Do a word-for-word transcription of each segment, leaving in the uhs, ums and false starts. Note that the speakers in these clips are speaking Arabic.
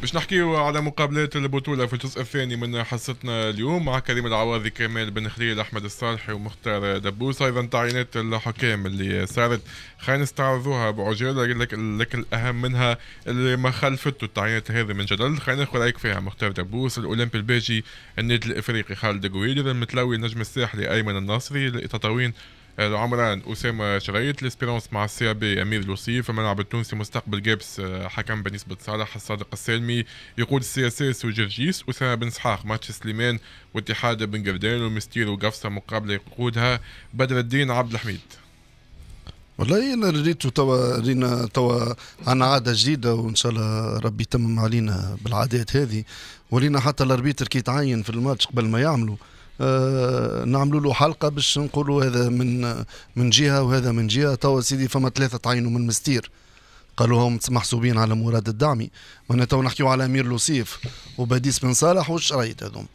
باش نحكيو على مقابلات البطولة في الجزء الثاني من حصتنا اليوم مع كريم العواضي، كمال بن خليل، احمد الصالحي ومختار دبوس. ايضا تعيينات الحكام اللي صارت خلينا نستعرضوها بعجاله، لك, لك الاهم منها اللي ما خلفته التعيينات هذه من جدل، خلينا ناخذ رايك فيها. مختار دبوس الاولمبي الباجي، النادي الافريقي خالد قويل، المتلوي النجم الساحلي ايمن الناصري، التطاوين العمران اسامه شريط، الاسبيرانس مع السي بي امير لوسيف، الملعب التونسي مستقبل جابس حكم باديس بن صالح، الصادق السالمي يقود السي اس اس وجرجيس، اسامه بن سحاق ماتش سليمان واتحاد بن قردان، ومستير وقفصه مقابله يقودها بدر الدين عبد الحميد. والله انا ريتو توا رينا توا عندنا عاده جديده وان شاء الله ربي يتمم علينا بالعادات هذه، ولينا حتى الاربيتر كي يتعين في الماتش قبل ما يعملوا آه نعملوا له حلقه باش نقولوا هذا من من جهه وهذا من جهه. توا سيدي فما ثلاثه تعينوا من مستير قالوا هم محسوبين على مراد الدعمي، معناتها نحكيو على امير لوسيف وباديس بن صالح والشرايط هذوم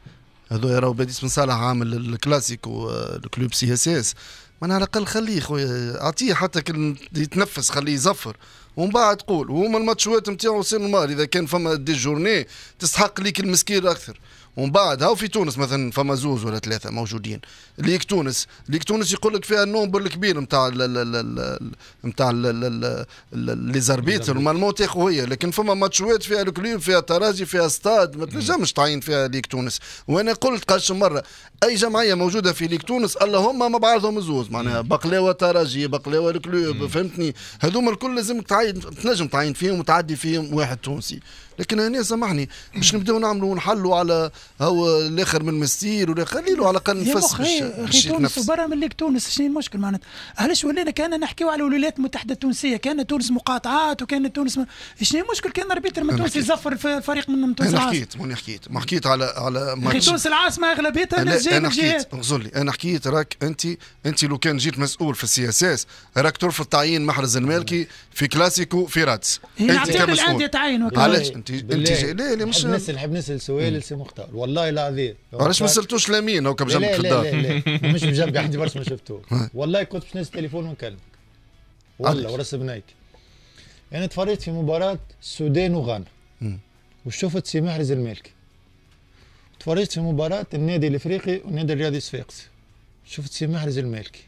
هذو يراو باديس بن صالح عامل الكلاسيكو الكلوب سي اس اس، معناها على الاقل خليه خويا اعطيه حتى كان يتنفس، خليه يزفر ومن بعد قول. وهما الماتشوات نتاعو سي نورمال، اذا كان فما دي جورني تستحق ليك المسكير اكثر. ومن بعد هاو في تونس مثلا فما زوز ولا ثلاثه موجودين، ليك تونس ليك تونس يقول لك فيها النومبر الكبير نتاع نتاع لي زاربيتر نورمالمون تاخو هي، لكن فما ماتشوات فيها الكلوب فيها تراجي فيها ستاد ما تنجمش تعين فيها ليك تونس. وانا قلت قاش مره اي جمعيه موجوده في ليك تونس اللهم ما بعضهم زوز، معناها بقلاوه تراجي بقلاوه الكلوب، فهمتني؟ هذوما الكل لازم تعين تنجم تعين فيهم وتعدي فيهم واحد تونسي. لكن هنا سامحني باش نبداو نعملوا ونحلوا على هو الاخر من مستير ولا خلي له على الاقل نفس باش تونس وبرا من ليك تونس. شنو المشكل معناتها؟ علاش ولينا كان نحكيو على الولايات المتحده التونسيه؟ كان تونس مقاطعات وكان تونس من... شنو المشكل كان ربيتر من تونس يزفر في فريق من تونس؟ انا حكيت ماني حكيت ما حكيت على على ماتش تونس العاصمه اغلبيتها ناس جايين من جهات. اغزر لي انا حكيت راك انت انت لو كان جيت مسؤول في السي اس اس راك ترفض تعيين محرز المالكي في كلاسيكو في رادس. انت كمسؤول علاش انت انت لا لا مش الناس نحب نسال سؤال لسي مختار والله العظيم علاش ما سالتوش لمين هو بجنب الدار؟ لا لا لا مش بجنب عندي برشا ما شفتوه والله كنت باش نهز التليفون ونكلم والله وراس بنيك. انا تفرجت في مباراه السودان وغانا وشفت سي محرز المالكي، تفرجت في مباراه النادي الافريقي والنادي الرياضي الصفاقسي شفت سي محرز المالكي.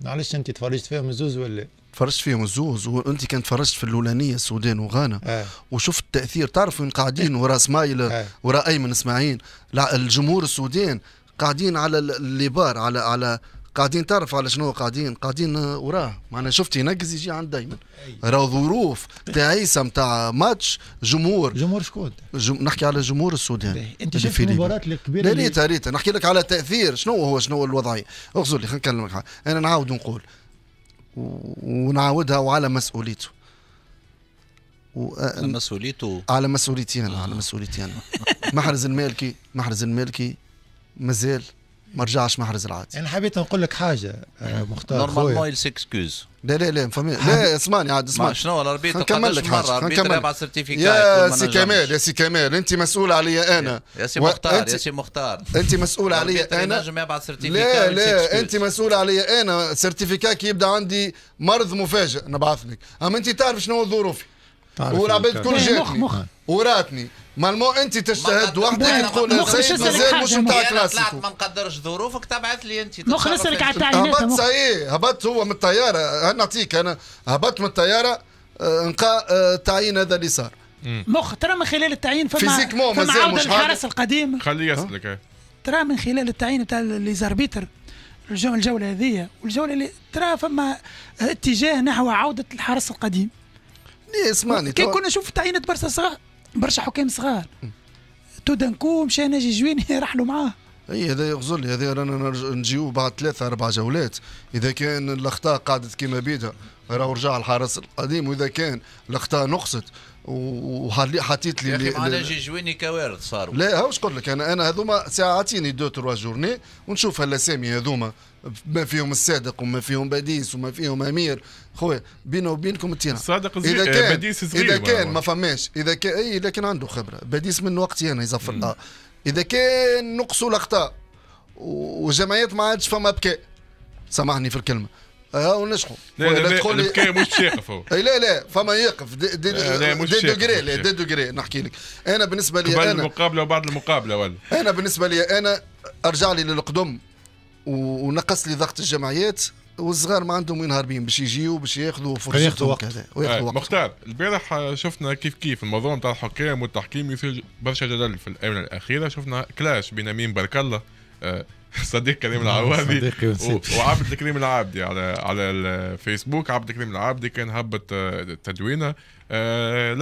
معلش انت تفرجت فيهم الزوز ولا تفرجت فيهم الزوز؟ وانت كان تفرجت في الاولانيه السودان وغانا آه. وشفت التاثير، تعرف وين قاعدين وراء سمايل آه. وراء ايمن اسماعيل، الجمهور السودان قاعدين على الليبار على على قاعدين، تعرف على شنو قاعدين؟ قاعدين وراه، معناها شفت ينقز يجي عند دايما راهو ظروف تعيسه نتاع ماتش جمهور جمهور شكون؟ جم... نحكي على جمهور السودان. انت شفت المباراه الكبيره اللي ريتها ريتها نحكي لك على تاثير شنو هو شنو الوضعيه. اغزر لي خلينا نكلمك، انا نعاود نقول ونعاودها وعلى مسؤوليته و... على مسؤوليته على مسؤوليتي انا على مسؤوليتي انا محرز المالكي محرز المالكي مازال ما رجعش محرز العادي. انا حبيت نقول لك حاجه مختار نورمالمون سيكسكوز. لا لا لا فهمي لا اسمعني عاد اسمعني شنو الاربيت قداش مره الاربيت ربع سيرتيفيكات. يا سي كمال يا سي كمال انت مسؤول عليا انا يا سي مختار يا سي مختار انت مسؤول عليا انا نجم يبعث سيرتيفيكات. لا لا انت مسؤول عليا انا سيرتيفيكات كي يبدا عندي مرض مفاجئ نبعث لك، اما انت تعرف شنو ظروفي والعباد كل جاتني وراتني مالمو انت تجتهد وحدك تقول السيد مازال مش نتاع كلاسيكو. طلعت ما نقدرش ظروفك تبعث لي انت مخ نسلك على التعيينات. هبط صحيح هبط هو من الطياره، نعطيك انا هبط من الطياره نقا التعيين هذا اللي صار مخ ترى من خلال التعيين فما فما عوده الحرس القديم. خليه يسلك ترى من خلال التعيين تاع لي زاربيتر الجوله هذه والجوله اللي ترى فما اتجاه نحو عوده الحرس القديم. ليه اسمعني كي كنا نشوف تعيينات برشا صغار برشا حكام صغار تودنكو مشى ناجي جويني رحلوا معاه. اي هذا يغزر لي هذا رانا نجيو بعد ثلاثه اربع جولات، اذا كان الاخطاء قعدت كيما بيدها راهو رجع الحارس القديم، واذا كان الاخطاء نقصت وحطيت لي يا اخي معناها جي جويني كوارث صاروا. لا هاوش قلت لك انا انا هذوما ساعتيني دو تروا جورني ونشوف هالاسامي هذوما ما فيهم الصادق وما فيهم باديس وما فيهم امير. خويا بينا وبينكم التيران الصادق زي... إذا باديس صغير اذا كان ما فماش اذا كان اي لكن عنده خبره باديس من وقتي انا يزفر لها. اذا كان نقصوا الاخطاء وجمعيات ما عادش فما بكاء سامحني في الكلمه ها ونشحوا البكاء مش ساقف هو. لا لا فما يقف دي دي دوغري لا دي دوغري نحكي لك. انا بالنسبه لي انا المقابله وبعد المقابله ولا انا بالنسبه لي انا ارجع لي للقدم ونقص لي ضغط الجمعيات والصغار ما عندهم وين هاربين باش يجيو باش ياخذوا فرصه ياخذوا وقت وياخذوا وقت. مختار البارح شفنا كيف كيف الموضوع نتاع الحكام والتحكيم يثير برشا جدل في الاونه الاخيره. شفنا كلاش بين امين برك الله صديق كريم العواضي وعبد الكريم العابدي على على الفيسبوك. عبد الكريم العابدي كان هبط تدوينه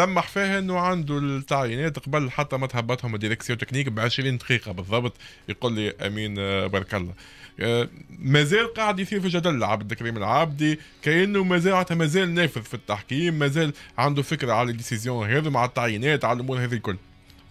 لمح فيها انه عنده التعيينات قبل حتى ما تهبطهم الديريكسيون تكنيك ب عشرين دقيقه بالضبط. يقول لي امين بارك الله مازال قاعد يثير في جدل عبد الكريم العابدي كانه مازال مازال نافذ في التحكيم، مازال عنده فكره على الديسيزيون هذا مع التعيينات على الامور هذه الكل.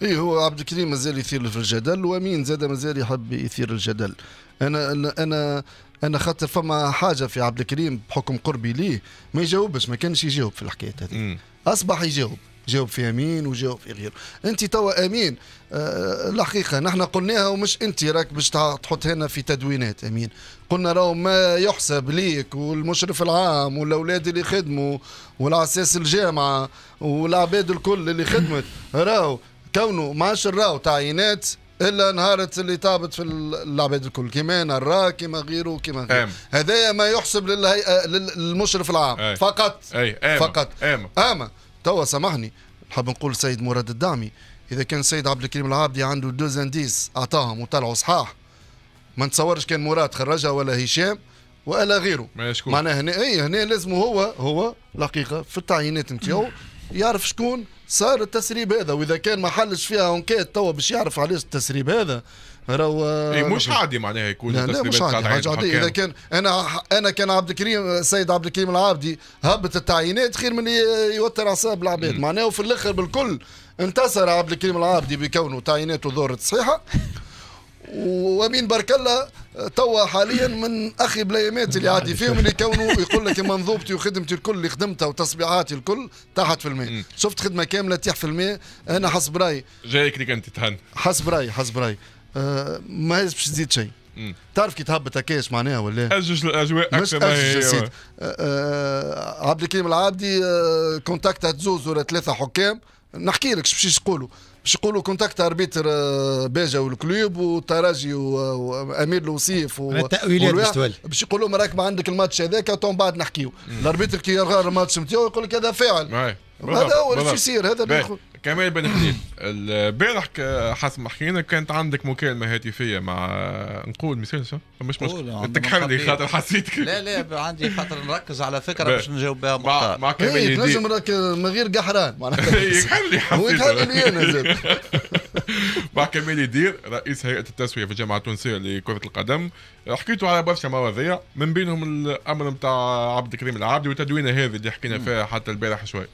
ايه هو عبد الكريم مازال يثير في الجدل وامين زاد مازال يحب يثير الجدل. انا انا انا خاطر فما حاجه في عبد الكريم بحكم قربي ليه ما يجاوبش، ما كانش يجاوب في الحكايه هذه، اصبح يجاوب جاوب في امين وجاوب في غيره. انت توا امين أه الحقيقه نحن قلناها ومش انت راك باش تحط هنا في تدوينات امين، قلنا راهو ما يحسب ليك والمشرف العام والاولاد اللي خدموا والعساس الجامعه والعباد الكل اللي خدمت راهو كونه ما عادش نراو تعيينات الا نهارة اللي طابت في العباد الكل كيما نراه كيما غيره كيما غيره. هذايا ما يحسب للهيئه للمشرف العام أي. فقط أي. أيما. فقط أيما. اما توا سامحني نحب نقول سيد مراد الدعمي اذا كان سيد عبد الكريم العابدي عنده دو زانديس اعطاهم وطلعوا صحاح ما نتصورش كان مراد خرجها ولا هشام ولا غيره. معناها هنا اي هنا لازم هو هو الحقيقه في التعيينات نتاعو يعرف شكون صار التسريب هذا، واذا كان ما حلش فيها انكيت توا باش يعرف علاش التسريب هذا راهو اي مش عادي. معناها يكون التسريب تاع اذا كان انا انا كان عبد الكريم سيد عبد الكريم العابدي هبط التعيينات خير من يوتر اعصاب العباد. معناها في الاخر بالكل انتصر عبد الكريم العابدي بكونه تعييناته ظهرت صحيحه وامين بارك الله توا حاليا من اخي بلايمات اللي عادي فيهم اللي يكونوا يقول لك منظومتي وخدمتي الكل اللي خدمتها وتصبيعاتي الكل تحت في الماء. شفت خدمه كامله تيح في الماء. انا حسب رايي جايك ليك انت تهنى حسب رايي حسب رايي آه ما باش تزيد شيء. تعرف كي تهبط هكاش معناها ولا أجج الاجواء اكثر ما هي آه آه عبد الكريم العابدي آه كونتاكت زوز ولا ثلاثه حكام نحكي لك باش يقولوا باش يقولوا كونتاكت اربيتر باجا والكلوب والترجي وامير لوسيف والتاويلات باش يقولوا راك ما عندك الماتش هذاك تو من بعد نحكيو. الاربيتر كي يلغى الماتش نتاعو يقول لك هذا فاعل هذا هو اللي يصير. هذا بياخذ كمال بن خليل البارح حسب ما حكينا كانت عندك مكالمه هاتفيه مع نقول مثال مش مشكل تكحر لي خاطر حسيتك لا لا عندي خاطر نركز على فكره باش نجاوب بها مختار مع كمال إيدير لازم راك من غير قحران معناتها يكحر لي حسيتك انا زاد مع كمال إيدير رئيس هيئه التسويه في الجامعه التونسيه لكره القدم. حكيتوا على برشا مواضيع من بينهم الامر نتاع عبد الكريم العابدي وتدوينه هذه اللي حكينا فيها حتى البارح شوي.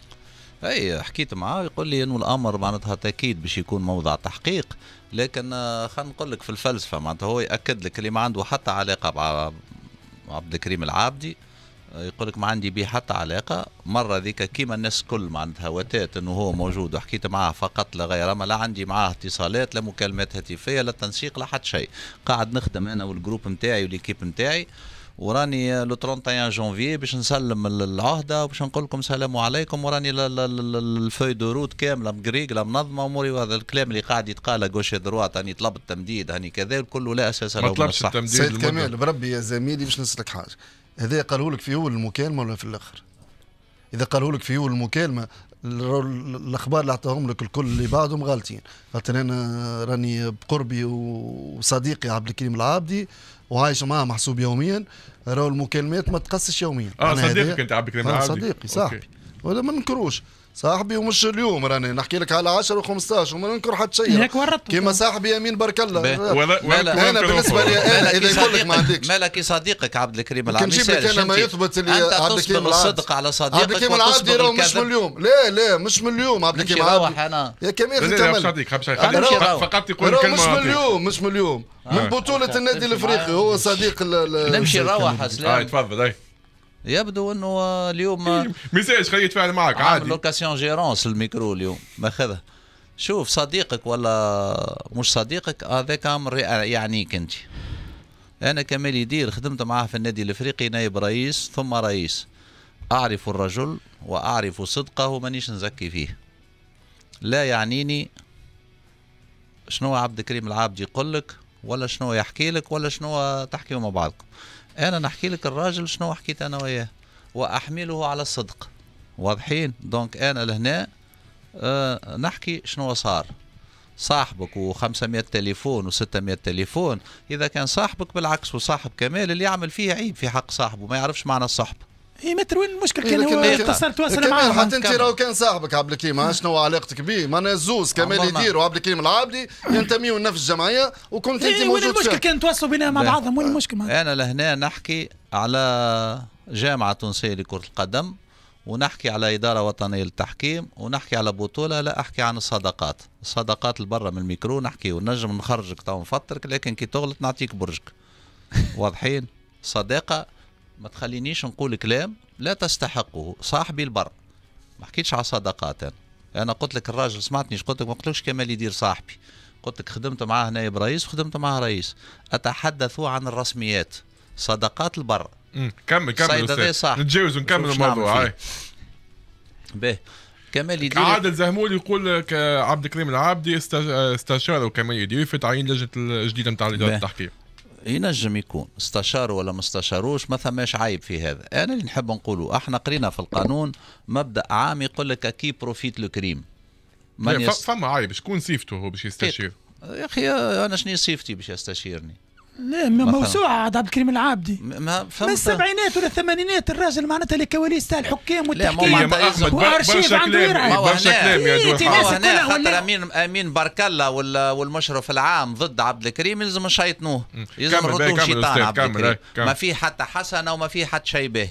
اي حكيت معاه يقول لي انه الامر معناتها تاكيد باش يكون موضع تحقيق، لكن خلينا نقول لك في الفلسفه معناتها هو ياكد لك اللي ما عنده حتى علاقه مع عبد الكريم العابدي يقول لك ما عندي به حتى علاقه. مره ذيك كيما الناس كل معناتها وتات انه هو موجود وحكيت معاه فقط لا غير، ما لا عندي معاه اتصالات لا مكالمات هاتفيه لا تنسيق لا حتى شيء. قاعد نخدم انا والجروب نتاعي والكيب نتاعي وراني لو واحد وثلاثين جانفي باش نسلم العهده وباش نقول لكم سلام عليكم وراني الفوي دو روت كامله مقريقله منظمه اموري. وهذا الكلام اللي قاعد يتقال غوش دروات هاني طلب التمديد هاني كذا الكل لا اساس له. ما طلبش التمديد سيد كمال بربي يا زميلي باش نسلك حاجه. هذا قالوا لك في اول المكالمه ولا في الاخر؟ اذا قالوا لك في اول المكالمه الاخبار اللي عطاهم لك الكل اللي بعدهم غالطين. خاطر انا راني بقربي وصديقي عبد الكريم العابدي وعايش معاه محسوب يوميا راهو المكالمات ما تقصش يوميا. اه صديقك انت عبد الكريم العابدي؟ صديقي صاحبي ولا ما ننكروش صاحبي ومش اليوم راني نحكي لك على عشرة وخمسطاش وما ننكر حتى شيء كيما صاحبي امين بارك الله. انا بالنسبه لي انا اذا يقول لك ما عندكش مالك صديقك عبد الكريم العابدي كان جيب لك انا ما يثبت اللي عبد الكريم الصدق على صديقك عبد الكريم العابدي راهو مش من اليوم. لا لا مش من اليوم عبد الكريم العابدي يا كمال كمال فقط يقول كلمه مش من اليوم مش من اليوم من بطوله النادي الافريقي هو صديق. نمشي نروح اسلام تفضل. يبدو انه اليوم ميساج خليه يتفاعل معك عادي لوكاسيون جيرونس الميكرو اليوم ماخذها. شوف صديقك ولا مش صديقك هذاك امر يعنيك انت انا كمال إيدير خدمت معاه في النادي الافريقي نائب رئيس ثم رئيس، اعرف الرجل واعرف صدقه ومانيش نزكي فيه. لا يعنيني شنو عبد الكريم العابدي يقول لك ولا شنو يحكي لك ولا شنو تحكيوا مع بعضكم، انا نحكي لك الراجل شنو حكيت انا وياه واحمله على الصدق. واضحين؟ دونك انا لهنا أه نحكي شنو صار. صاحبك وخمسمائة تليفون وستمائة تليفون، اذا كان صاحبك بالعكس وصاحب كمال اللي يعمل فيه عيب في حق صاحبه، ما يعرفش معنى الصحب. اي متر وين المشكل كان هو خسرت تواصل معاه. حتى انت راهو كان صاحبك عبد الكريم، شنو علاقتك بيه؟ معناها زوز كمال إيدير وعبد الكريم العابدي ينتميوا لنفس الجمعيه وكنت انت موجود. وين المشكل كان تواصلوا بينها مع بعضهم؟ وين المشكل؟ انا لهنا نحكي على جامعه تونسيه لكره القدم، ونحكي على إدارة وطنية للتحكيم، ونحكي على بطولة، لا أحكي عن الصداقات. الصداقات اللي برا من الميكرو نحكي ونجم نخرجك تو نفطرك، لكن كي تغلط نعطيك برجك. واضحين؟ صداقة ما تخلينيش نقول كلام لا تستحقه صاحبي البر. ما حكيتش على صداقات أنا. أنا قلت لك الراجل، سمعتني اش قلت لك؟ ما قلتلكش كمال إيدير صاحبي، قلت لك خدمت معاه نائب رئيس وخدمت معاه رئيس. أتحدث عن الرسميات، صداقات البر. امم كمل كمل نتجاوز ونكمل الموضوع. هاي باهي كمال إيدير عادل زهمول يقول عبد الكريم العابدي استشاروا كمال إيدير في تعيين لجنه الجديده نتاع الاداره التحكيم. ينجم يكون استشاروا ولا ما استشاروش، ما ثماش عيب في هذا. انا اللي نحب نقوله احنا قرينا في القانون مبدا عام يقول لك كي بروفيت لو كريم. يست... فما عيب شكون صيفته هو باش يستشير؟ يا اخي انا شنو صيفتي باش يستشيرني؟ لا موسوعة عبد الكريم العابدي ما من السبعينات ولا الثمانينات الراجل معناتها الكواليس تاع الحكام والتحكيم وارشيف عنده يرعى برشا كلام. يا جماعة خاطر امين امين بركلة والمشرف العام ضد عبد الكريم يلزم نشيطنوه، يلزم نردوه شيطان عبد الكريم. ما في حتى حسنة وما في حتى شيء به،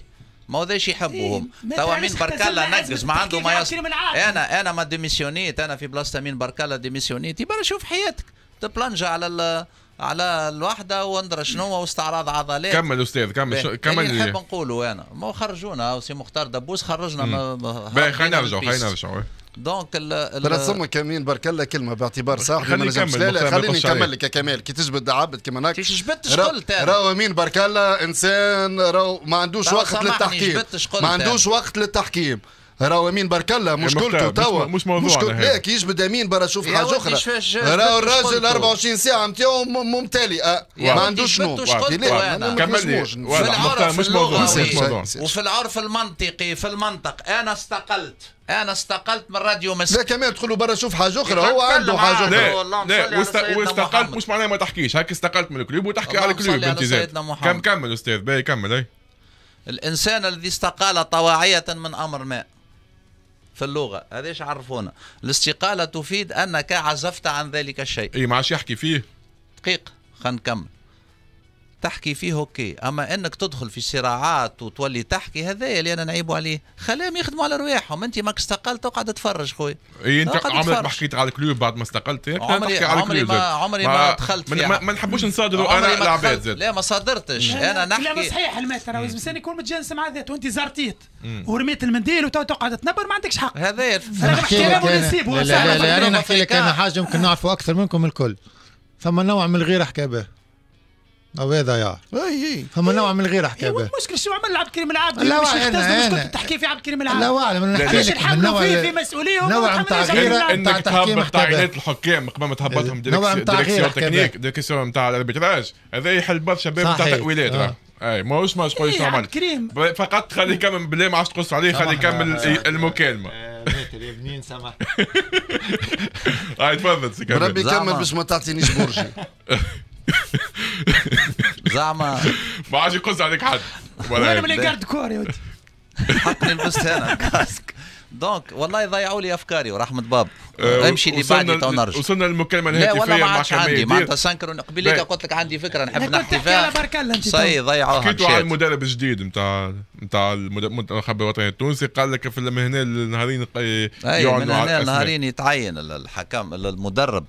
ما ذاش يحبوهم. تو امين بركلة نقز ما عنده ما يصل. انا انا ما ديميسيونيت، انا في بلاصة امين بركلة ديميسيونيت. يبقى شوف حياتك تبلنجا على على الوحده وندرى شنو واستعراض عضلات. كمل استاذ كمل كمل اللي نحب نقولوا انا، ما خرجونا سي مختار دبوس خرجنا. باهي خلينا نرجعوا خلينا نرجعوا دونك ترسم كمين بركله كلمه باعتبار صاحبي ما نجمش. لا لا خليني نكمل لك يا كمال. كي تجبد عبد كيما هكا جبدتش قلت انا راهو مين بركله انسان راهو ما عندوش وقت للتحكيم، ما عندوش وقت للتحكيم. راهو امين بركله مشكلته توا مش موضوع. لا كي يجبد امين برا شوف حاجه اخرى. راهو الراجل أربعة وعشرين ساعه نتاعو ممتلئه ما عندوش نوم. كمل مش موضوع. وفي العرف المنطقي في المنطق انا استقلت، انا استقلت من راديو مسك. لا كمان تقولوا برا شوف حاجه اخرى، هو عنده حاجه اخرى. لا واستقلت مش معناها ما تحكيش، هاك استقلت من الكلوب وتحكي على الكلوب بالتزام. كم كمل استاذ باهي كمل. الانسان الذي استقال طواعيه من امر ما في اللغه هذاش عرفونا، الاستقاله تفيد انك عزفت عن ذلك الشيء. اي ما عادش يحكي فيه. دقيق خلينا نكمل. تحكي فيه اوكي، اما انك تدخل في صراعات وتولي تحكي هذايا اللي انا نعيبوا عليه. خلاهم يخدموا على رواحهم، انت ماك استقلت تقعد تفرج خويا. اي انت عمرك ما حكيت على الكلوب بعد ما استقلت؟ عمري عمري ما عمري ما دخلت فيها. ما نحبوش نصادروا انا العباد زاد. لا ما صادرتش انا نحكي. كلام صحيح المثل راهو الانسان يكون متجانس مع ذاته. وانت زرتيت ورميت المنديل وتو تقعد تنبر ما عندكش حق. هذايا الكلام اللي نسيبه. لا لا انا نحكي لك انا حاجه يمكن نعرفوا اكثر منكم الكل. ثم نوع من الغير حكى به. أو هذا يا اي فما نوع من غير حكايه. المشكل شو عمل عبد الكريم العابدي؟ مش اختزل مش كنت تحكي في عبد الكريم العابدي. لا اعلم نحكي لك من نوع في مسؤوليه نوع تاع غير انك تهبط تعيينات الحكام قبل ما تهبطهم ديريكسيون تكنيك ديريكسيون نتاع الاربيتراج. هذا يحل برشا شباب نتاع تاويلات. اي ماهوش ما شكون يستعمل فقط. خلي يكمل بالله ما عادش تقص عليه، خلي يكمل المكالمه. يا بنين سامح. هاي تفضل سي كمال. ربي كمل باش ما تعطينيش برجي. زعما ما عادش يقص عليك حد ولا من جارد كور يا ودي حقني لبست انا كاسك. دونك والله ضيعوا لي افكاري ورحمه باب. امشي اللي بعدي تو نرجع. وصلنا للمكالمه الهاتفيه مع كمال. معناتها سانكرون قبيليك قلت لك عندي فكره نحب نحكي فيها. صاي ضيعوها. حكيتوا على المدرب الجديد نتاع نتاع المنتخب الوطني التونسي، قال لك في هنا النهارين يعلنوا على النهارين يتعين الحكم المدرب.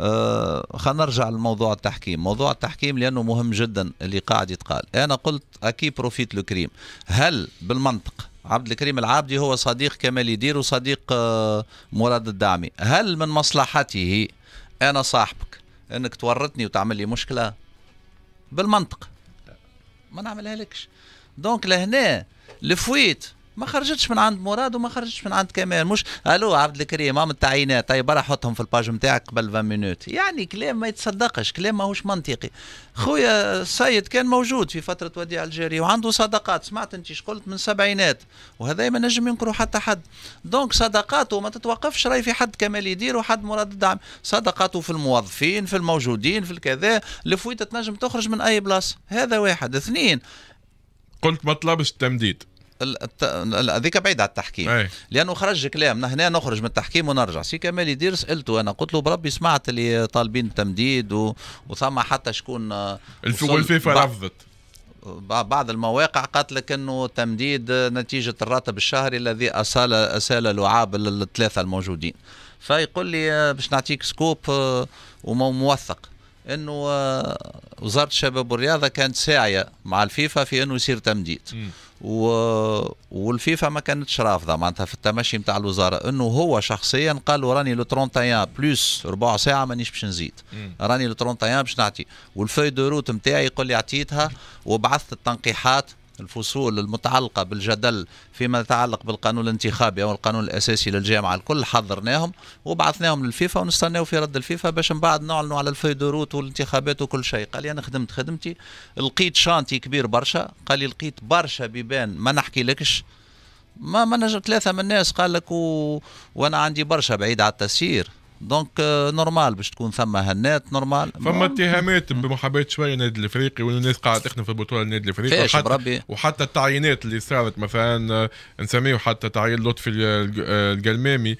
أه خلينا نرجع لموضوع التحكيم، موضوع التحكيم لأنه مهم جدا اللي قاعد يتقال. أنا قلت أكي بروفيت لو كريم. هل بالمنطق عبد الكريم العابدي هو صديق كمال إيدير وصديق أه مراد الدعمي، هل من مصلحته أنا صاحبك أنك تورطني وتعمل لي مشكلة؟ بالمنطق ما نعملها لكش. دونك لهنا الفويت ما خرجتش من عند مراد وما خرجتش من عند كمال. مش الو عبد الكريم عم التعيينات طيب برا حطهم في الباج نتاعك قبل عشرين مينوت، يعني كلام ما يتصدقش، كلام ماهوش منطقي. خويا السيد كان موجود في فتره وديع الجيري وعنده صداقات، سمعت انت اش قلت، من السبعينات، وهذا ما نجم ينكروا حتى حد. دونك صداقاته ما تتوقفش، راي في حد كمال يدير وحد مراد الدعم، صداقاته في الموظفين في الموجودين في الكذا، الفويته تنجم تخرج من اي بلاصه. هذا واحد. اثنين، قلت ما طلبش التمديد، هذيك بعيد على التحكيم. أي. لانه خرج كلام، هنا نخرج من التحكيم ونرجع. سي كمال يدير سالته انا قلت له بربي سمعت اللي طالبين التمديد و... وثم حتى شكون الفيفا بع... رفضت بعض المواقع، قالت لك انه تمديد نتيجه الراتب الشهري الذي اسال اسال لعاب الثلاثه الموجودين. فيقول لي باش نعطيك سكوب وموثق انه وزاره الشباب والرياضه كانت ساعيه مع الفيفا في انه يصير تمديد م. و... والفيفا ما كانتش رافضه معناتها في التمشي نتاع الوزاره، انه هو شخصيا قال راني لو واحد وثلاثين بلس ربع ساعه مانيش باش نزيد، راني لو واحد وثلاثين باش نعطي، والفي دو روت نتاعي يقول لي اعطيتها وبعثت التنقيحات الفصول المتعلقه بالجدل فيما يتعلق بالقانون الانتخابي او القانون الاساسي للجامعه الكل، حضرناهم وبعثناهم للفيفا ونستناو في رد الفيفا باش من بعد نعلنوا على الفي دو روت والانتخابات وكل شيء. قال لي انا خدمت خدمتي، لقيت شانتي كبير برشا، قال لي لقيت برشا بيبان ما نحكي لكش، ما ما نجم ثلاثه من الناس قال لك و... وانا عندي برشا بعيد على التسيير. دونك نورمال باش تكون ثم هنات نورمال. فما اتهامات بمحاباه شويه النادي الافريقي، والناس قاعده تخدم في البطوله النادي الافريقي، وحتى, وحتى التعيينات اللي صارت مثلا نسميه حتى تعيين لطفي الجلمامي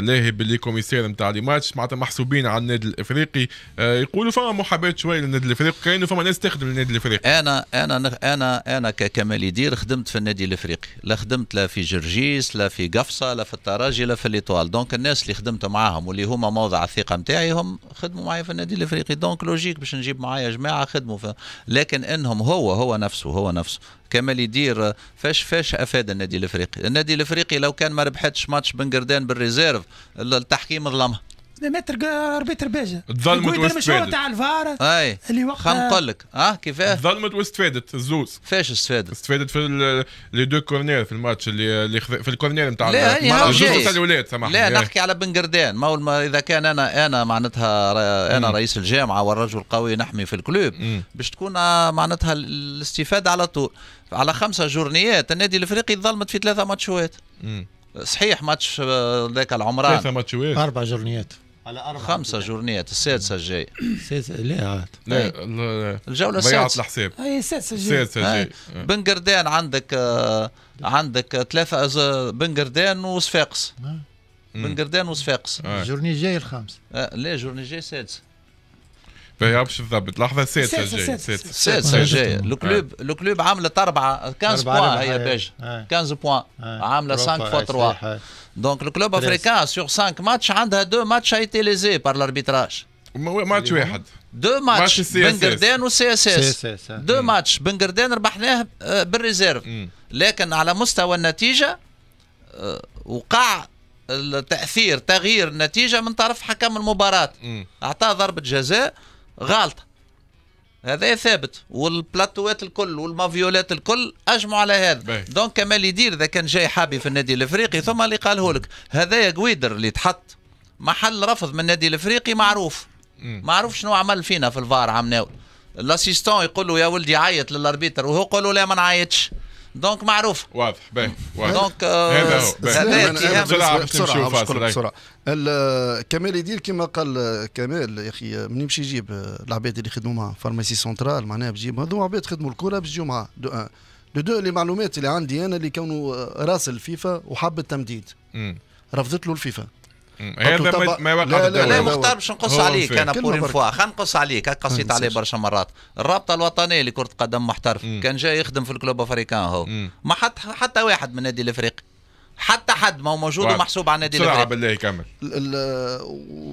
لاهي باللي كوميسير نتاع لي ماتش معناتها محسوبين على النادي الافريقي. يقولوا فما محاباه شويه للنادي الافريقي، كاين فما ناس تخدم للنادي الافريقي. انا انا انا انا ككمال يدير خدمت في النادي الافريقي، لا خدمت لا في جرجيس لا في قفصه لا في الترجي لا في الايطوال. دونك الناس اللي خدمت معاهم واللي هما موضع الثقه نتاعي هم خدموا معايا في النادي الافريقي. دونك لوجيك باش نجيب معايا جماعه خدموا في، لكن انهم هو هو نفسه هو نفسه كمال يدير فاش فاش افاد النادي الافريقي. النادي الافريقي لو كان ما ربحتش ماتش بن قردان بالريزيرف التحكيم ظلمها، ما تلقى أربعة باجة ظلمت واستفادت تاع الفار اللي وقت خم نقول لك اه كيفاه ظلمت واستفادت الزوز. فاش استفادت؟ استفادت في لي دو كورنير في الماتش اللي, اللي في الكورنير نتاع الزوز تاع الولاد. سامحني لا يعني. نحكي على بن قردان، ما اذا كان انا انا معناتها انا مم. رئيس الجامعه والرجل قوي نحمي في الكلوب باش تكون معناتها الاستفاده على طول. على خمسه جورنيات النادي الافريقي ظلمت في ثلاثه ماتشات. صحيح ماتش ذاك العمران ثلاثه ماتشات اربع جورنيات على أربعة خمسة جورنيات، السادسة الجاي. السادسة لا عاد. لا لا الجولة السادسة. ضيعت الحساب. أي السادسة الجاي. السادسة الجاي. بن قردان عندك آه عندك ثلاثة، بن قردان وصفاقس. بن قردان وصفاقس. الجورني الجاي الخامسة. آه لا الجورني الجاي السادسة. باهي باش تضبط لحظة السادسة الجاي. السادسة الجاي. الكلوب الكلوب عاملة أربعة خمسة بوان هي باجة. خمسة بوان. عاملة خمسة فوا ثلاثة. دونك الكلوب افريكان سور خمسة ماتش عندها اثنين ماتش ايتيليزي بار لاربيتراج. ماتش واحد. اثنين ماتش بن قردان والسي اس اس. اثنين ماتش بن قردان ربحناه بالريزيرف، لكن على مستوى النتيجة وقع التأثير تغيير النتيجة من طرف حكم المباراة. أعطاه ضربة جزاء غالطة، هذا ثابت، والبلاتوات الكل والمافيولات الكل اجمعوا على هذا. دونك كمال يدير اذا كان جاي حابي في النادي الافريقي ثم اللي قاله لك هذا يا قويدر اللي تحط محل رفض من النادي الافريقي معروف م. معروف شنو عمل فينا في الفار. عمناول الاسيستون يقول له يا ولدي عيط للاربيتر وهو يقول له لا ما نعيطش. دونك معروف واضح باهي دونك هذا هو بسرعه بسرعه بسرعه. كمال يدير كما قال كمال يا اخي من يمشي يجيب العباد اللي خدموا معاه فارماسي سنترال معناها بجيب هذو عباد خدموا الكره باش يجيو معاه. دو ان دو دو لي معلومات اللي عندي انا اللي كانوا راس الفيفا وحب التمديد رفضت له الفيفا. هذا ما وقع. لا لا, لا مختار باش نقص عليك انا بورين فوا خلينا نقص عليك قصيت عليه برشا مرات. الرابطه الوطنيه لكره قدم محترف مم. كان جاي يخدم في الكلوب افريكان هو مم. ما حط حتى واحد من النادي الافريقي حتى حد ما هو موجود واحد. ومحسوب على النادي الافريقي. بسرعه بالله كمل.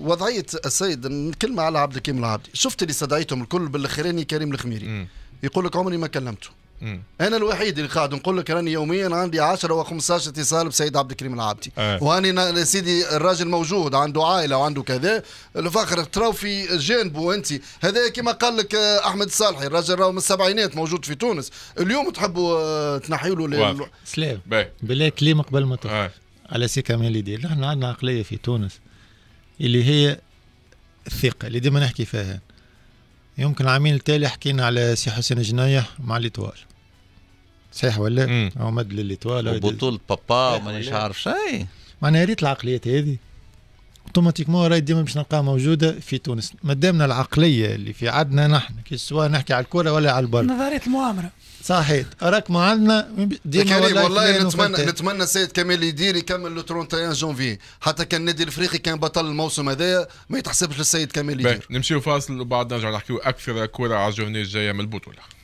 وضعيه السيد كلمه على عبد الكريم العابدي، شفت اللي استدعيتهم الكل بالاخراني كريم الخميري يقول لك عمري ما كلمته. مم. انا الوحيد اللي قاعد نقول لك راني يوميا عندي عشرة وخمسطاش اتصال بسيد عبد الكريم العابدي. أه. واني سيدي الراجل موجود، عنده عائله وعنده كذا، الفخر تراو في جانبه انت. هذا كما قال لك احمد الصالحي، الراجل راهو من السبعينات موجود في تونس، اليوم تحبوا تنحيوا له سلام بالله كلمه قبل ما تخرج. أه. على سي كمال إيدير، نحن عندنا عقليه في تونس اللي هي الثقه اللي ديما نحكي فيها. يمكن عامين التالي حكينا على سي حسين جنايح مع ليتوال، صحيح ولا؟ هو مد لليتوال وبطولة بابا ومانيش عارف شيء. معناها يا ريت العقليات هذه اوتوماتيكمون راهي ديما باش نلقاها موجوده في تونس، ما دامنا العقليه اللي في عندنا نحن كي سواء نحكي على الكره ولا على البر. نظريه المؤامره. صحيح، راك ما عندنا ديما والله, والله نتمنى نتمنى السيد كمال إيدير يكمل لو واحد وثلاثين جونفي، حتى كان النادي الافريقي كان بطل الموسم هذايا ما يتحسبش للسيد كمال إيدير. نمشيو فاصل وبعد نرجع نحكيو اكثر كره على الجورني الجايه من البطوله.